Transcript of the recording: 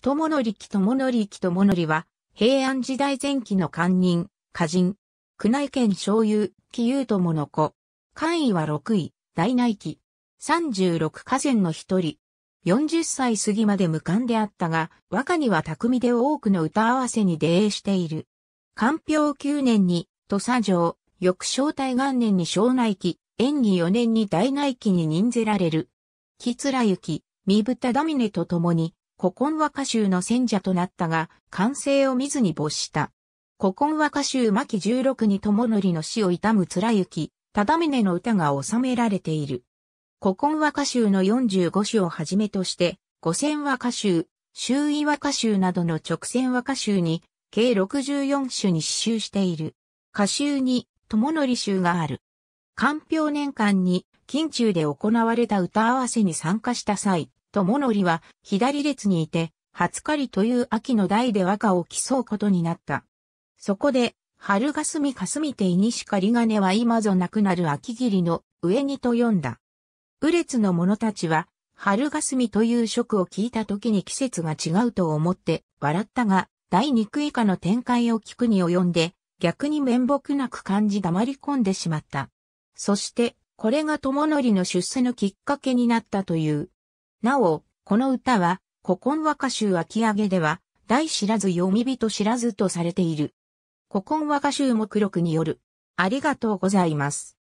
木友則は、平安時代前期の官人、歌人、宮内県小遊、木遊友の子。官位は6位、大内記。36家臣の一人。40歳過ぎまで無冠であったが、和歌には巧みで多くの歌合わせに出英している。寛平9年に、土佐城、翌正泰元年に小内記、延喜4年に大内記に任せられる。木貫之、三二田峰と共に、古今和歌集の選者となったが、完成を見ずに没した。古今和歌集巻16に友則の死を悼む貫之、忠峰の歌が収められている。古今和歌集の45首をはじめとして、五選和歌集、周囲和歌集などの直選和歌集に、計64首に詩集している。歌集に、友則集がある。寛平年間に、近中で行われた歌合わせに参加した際、友則は左列にいて、初刈りという秋の題で和歌を競うことになった。そこで、春霞霞ていにしかりがねは今ぞなくなる秋霧の上にと読んだ。右列の者たちは、春霞という職を聞いた時に季節が違うと思って笑ったが、第二句以下の展開を聞くに及んで、逆に面目なく感じ黙り込んでしまった。そして、これが友則の出世のきっかけになったという。なお、この歌は、古今和歌集秋上では、題知らず詠み人知らずとされている。古今和歌集目録による。ありがとうございます。